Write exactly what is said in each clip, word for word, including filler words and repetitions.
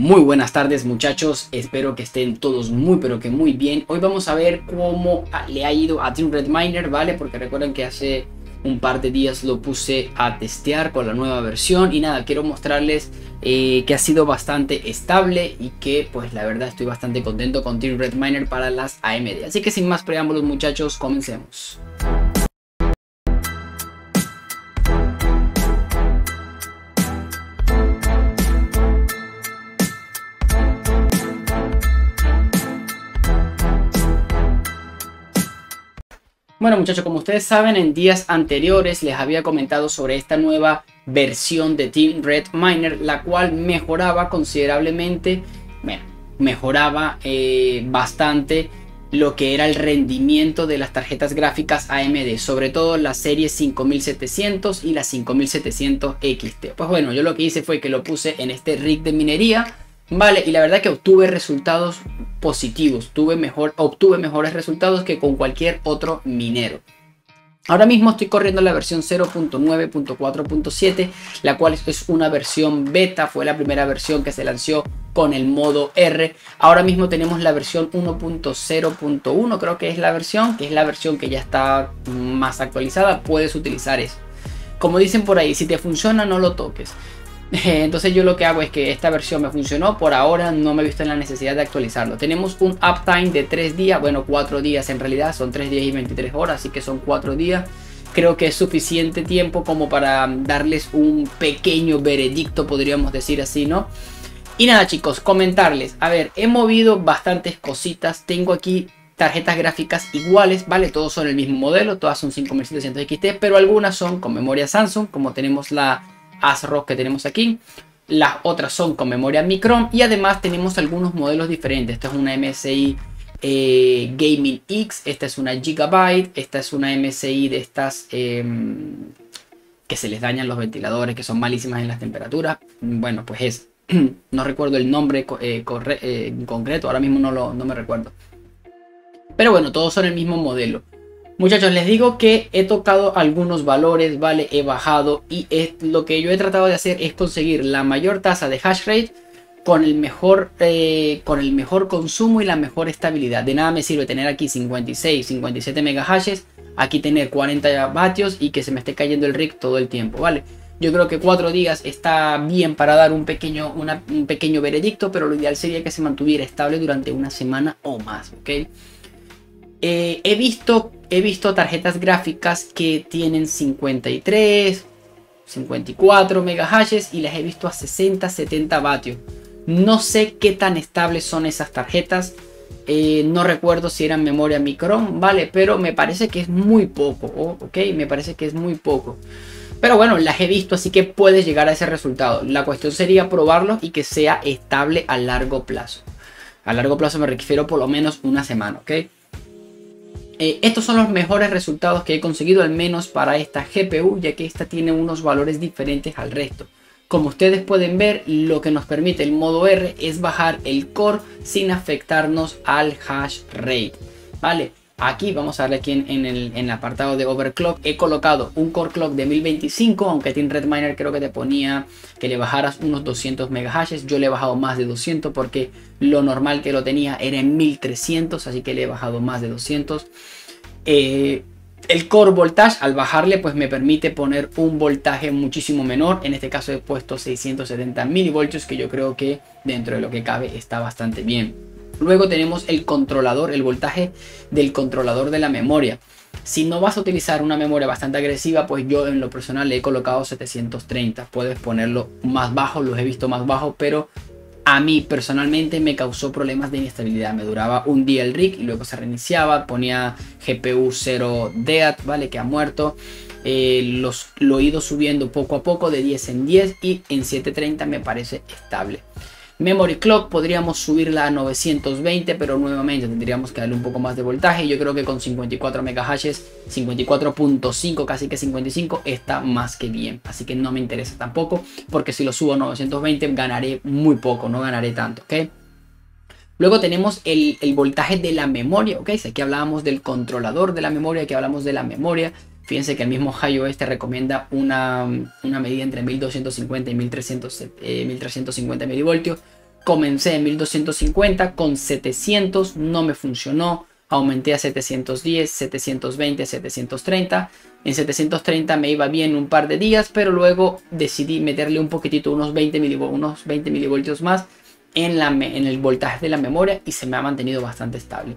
Muy buenas tardes, muchachos, espero que estén todos muy pero que muy bien. Hoy vamos a ver cómo le ha ido a TeamRedMiner, ¿vale? Porque recuerden que hace un par de días lo puse a testear con la nueva versión y nada, quiero mostrarles eh, que ha sido bastante estable y que pues la verdad estoy bastante contento con TeamRedMiner para las A M D. Así que sin más preámbulos, muchachos, comencemos. Bueno, muchachos, como ustedes saben, en días anteriores les había comentado sobre esta nueva versión de TeamRedMiner, la cual mejoraba considerablemente, bueno, mejoraba eh, bastante lo que era el rendimiento de las tarjetas gráficas A M D, sobre todo la serie cinco mil setecientos y la cinco mil setecientos X T. Pues bueno, yo lo que hice fue que lo puse en este rig de minería, vale, y la verdad que obtuve resultados positivos, tuve mejor, obtuve mejores resultados que con cualquier otro minero. Ahora mismo estoy corriendo la versión cero punto nueve punto cuatro punto siete, la cual es una versión beta, fue la primera versión que se lanzó con el modo R. Ahora mismo tenemos la versión uno punto cero punto uno, creo que es la versión, que es la versión que ya está más actualizada, puedes utilizar eso. Como dicen por ahí, si te funciona no lo toques. Entonces yo lo que hago es que esta versión me funcionó, por ahora no me he visto en la necesidad de actualizarlo. Tenemos un uptime de tres días, bueno cuatro días en realidad, son tres días y veintitrés horas, así que son cuatro días. Creo que es suficiente tiempo como para darles un pequeño veredicto, podríamos decir así, ¿no? Y nada, chicos, comentarles, a ver, he movido bastantes cositas, tengo aquí tarjetas gráficas iguales, vale, todos son el mismo modelo, todas son cinco mil setecientos X T, pero algunas son con memoria Samsung, como tenemos la ASRock que tenemos aquí, las otras son con memoria Micron y además tenemos algunos modelos diferentes. Esta es una M S I eh, Gaming X, esta es una Gigabyte, esta es una M S I de estas eh, que se les dañan los ventiladores, que son malísimas en las temperaturas, bueno pues es, no recuerdo el nombre eh, corre, eh, en concreto, ahora mismo no, lo, no me recuerdo, pero bueno, todos son el mismo modelo. Muchachos, les digo que he tocado algunos valores, vale, he bajado y es, lo que yo he tratado de hacer es conseguir la mayor tasa de hash rate con el mejor, eh, con el mejor consumo y la mejor estabilidad. De nada me sirve tener aquí cincuenta y seis, cincuenta y siete megahashes, aquí tener cuarenta vatios y que se me esté cayendo el rig todo el tiempo, vale. Yo creo que cuatro días está bien para dar un pequeño, una, un pequeño veredicto, pero lo ideal sería que se mantuviera estable durante una semana o más, ¿ok? Eh, he visto, he visto tarjetas gráficas que tienen cincuenta y tres, cincuenta y cuatro megahashes y las he visto a sesenta, setenta vatios. No sé qué tan estables son esas tarjetas, eh, no recuerdo si eran memoria Micron, vale, pero me parece que es muy poco, ok, me parece que es muy poco. Pero bueno, las he visto, así que puedes llegar a ese resultado. La cuestión sería probarlo y que sea estable a largo plazo. A largo plazo me refiero por lo menos una semana, ok. Eh, estos son los mejores resultados que he conseguido, al menos para esta G P U, ya que esta tiene unos valores diferentes al resto. Como ustedes pueden ver, lo que nos permite el modo R es bajar el core sin afectarnos al hash rate, ¿vale? Aquí vamos a darle aquí en, en, el, en el apartado de overclock, he colocado un core clock de mil veinticinco, aunque TeamRedMiner creo que te ponía que le bajaras unos doscientos megahashes, yo le he bajado más de doscientos porque lo normal que lo tenía era en mil trescientos, así que le he bajado más de doscientos. Eh, el core voltage al bajarle pues me permite poner un voltaje muchísimo menor, en este caso he puesto seiscientos setenta milivoltios, que yo creo que dentro de lo que cabe está bastante bien. Luego tenemos el controlador, el voltaje del controlador de la memoria. Si no vas a utilizar una memoria bastante agresiva, pues yo en lo personal le he colocado setecientos treinta. Puedes ponerlo más bajo, los he visto más bajo, pero a mí personalmente me causó problemas de inestabilidad. Me duraba un día el rig y luego se reiniciaba, ponía G P U cero dead, ¿vale? Que ha muerto. Eh, los, lo he ido subiendo poco a poco de diez en diez y en setecientos treinta me parece estable. Memory Clock podríamos subirla a novecientos veinte, pero nuevamente tendríamos que darle un poco más de voltaje. Yo creo que con cincuenta y cuatro megahashes, cincuenta y cuatro punto cinco, casi que cincuenta y cinco, está más que bien. Así que no me interesa tampoco, porque si lo subo a novecientos veinte ganaré muy poco, no ganaré tanto, ¿ok? Luego tenemos el, el voltaje de la memoria, ¿ok? Aquí hablábamos del controlador de la memoria, aquí hablamos de la memoria. Fíjense que el mismo HiveOS te recomienda una, una medida entre mil doscientos cincuenta y mil trescientos, eh, mil trescientos cincuenta milivoltios. Comencé en mil doscientos cincuenta con setecientos, no me funcionó. Aumenté a setecientos diez, setecientos veinte, setecientos treinta. En setecientos treinta me iba bien un par de días, pero luego decidí meterle un poquitito, unos veinte, unos veinte milivoltios más en, la en el voltaje de la memoria y se me ha mantenido bastante estable.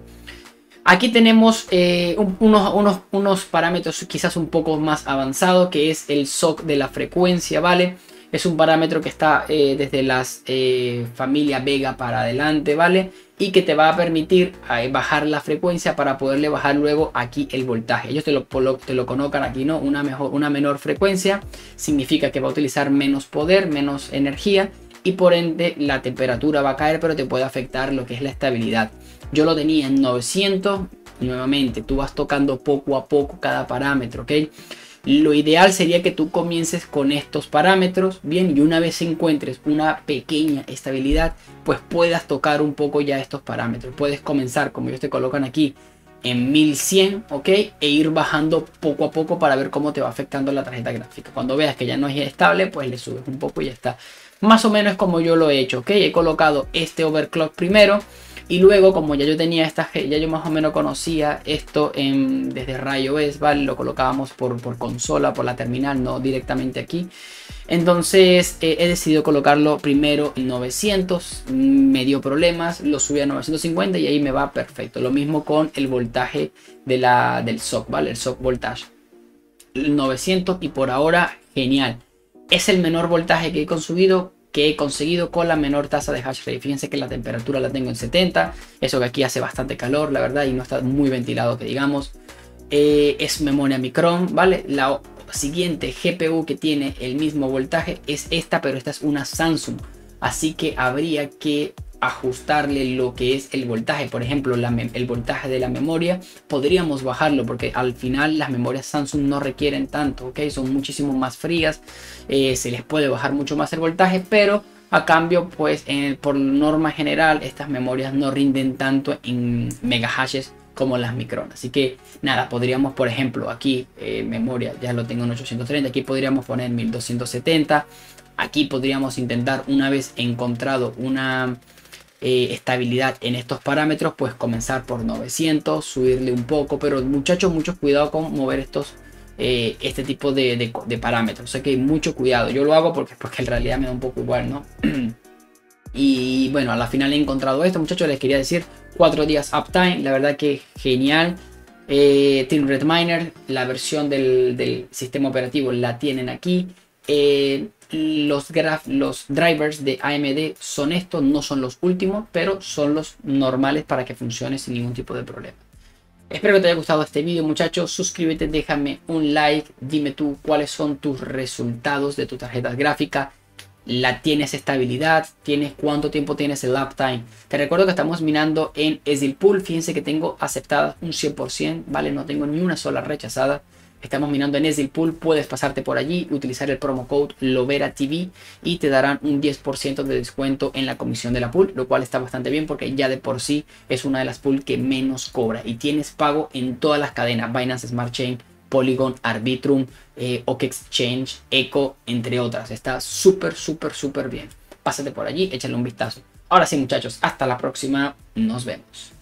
Aquí tenemos eh, un, unos, unos, unos parámetros quizás un poco más avanzados, que es el S O C de la frecuencia, ¿vale? Es un parámetro que está eh, desde las eh, familia Vega para adelante, ¿vale? Y que te va a permitir eh, bajar la frecuencia para poderle bajar luego aquí el voltaje. Ellos te lo, te lo colocan aquí, ¿no? Una, mejor, una menor frecuencia significa que va a utilizar menos poder, menos energía. Y por ende la temperatura va a caer, pero te puede afectar lo que es la estabilidad. Yo lo tenía en novecientos. Nuevamente, tú vas tocando poco a poco cada parámetro, ¿ok? Lo ideal sería que tú comiences con estos parámetros, bien, y una vez encuentres una pequeña estabilidad, pues puedas tocar un poco ya estos parámetros. Puedes comenzar, como ellos te colocan aquí, en mil cien, ¿ok? E ir bajando poco a poco para ver cómo te va afectando la tarjeta gráfica. Cuando veas que ya no es estable, pues le subes un poco y ya está. Más o menos como yo lo he hecho, ¿ok? He colocado este overclock primero y luego, como ya yo tenía esta, ya yo más o menos conocía esto en, desde RaveOS, ¿vale? Lo colocábamos por, por consola, por la terminal, no directamente aquí. Entonces eh, he decidido colocarlo primero en novecientos, me dio problemas, lo subí a novecientos cincuenta y ahí me va perfecto. Lo mismo con el voltaje de la, del S O C, ¿vale? El S O C voltage. El novecientos y por ahora, genial. Es el menor voltaje que he consumido, que he conseguido con la menor tasa de hash rate. Fíjense que la temperatura la tengo en setenta. Eso que aquí hace bastante calor, la verdad, y no está muy ventilado, que digamos. Eh, es memoria Micron, ¿vale? La siguiente G P U que tiene el mismo voltaje es esta, pero esta es una Samsung. Así que habría que ajustarle lo que es el voltaje. Por ejemplo, la el voltaje de la memoria podríamos bajarlo, porque al final las memorias Samsung no requieren tanto, ¿ok? Son muchísimo más frías, eh, se les puede bajar mucho más el voltaje, pero a cambio, pues eh, por norma general estas memorias no rinden tanto en megahashes como las Micron. Así que nada, podríamos, por ejemplo, aquí eh, memoria ya lo tengo en ochocientos treinta, aquí podríamos poner mil doscientos setenta, aquí podríamos intentar, una vez encontrado una Eh, estabilidad en estos parámetros, pues comenzar por novecientos, subirle un poco, pero muchachos, mucho cuidado con mover estos eh, este tipo de, de, de parámetros. O sea que mucho cuidado, yo lo hago porque, porque en realidad me da un poco igual, ¿no? Y bueno, a la final he encontrado esto, muchachos. Les quería decir, cuatro días uptime, la verdad que genial. eh, TeamRedMiner, la versión del, del sistema operativo la tienen aquí. eh, Los, graf, los drivers de A M D son estos, no son los últimos, pero son los normales para que funcione sin ningún tipo de problema. Espero que te haya gustado este vídeo, muchachos. Suscríbete, déjame un like, dime tú cuáles son tus resultados de tu tarjeta gráfica. ¿La tienes estabilidad? ¿Tienes cuánto tiempo tienes el uptime? Te recuerdo que estamos minando en Ezil Pool. Fíjense que tengo aceptadas un cien por ciento, ¿vale? No tengo ni una sola rechazada. Estamos minando en Ezil Pool, puedes pasarte por allí, utilizar el promo code LoveraTV y te darán un diez por ciento de descuento en la comisión de la pool, lo cual está bastante bien porque ya de por sí es una de las pools que menos cobra y tienes pago en todas las cadenas, Binance, Smart Chain, Polygon, Arbitrum, eh, OKEX Exchange, Eco, entre otras. Está súper, súper, súper bien. Pásate por allí, échale un vistazo. Ahora sí, muchachos, hasta la próxima, nos vemos.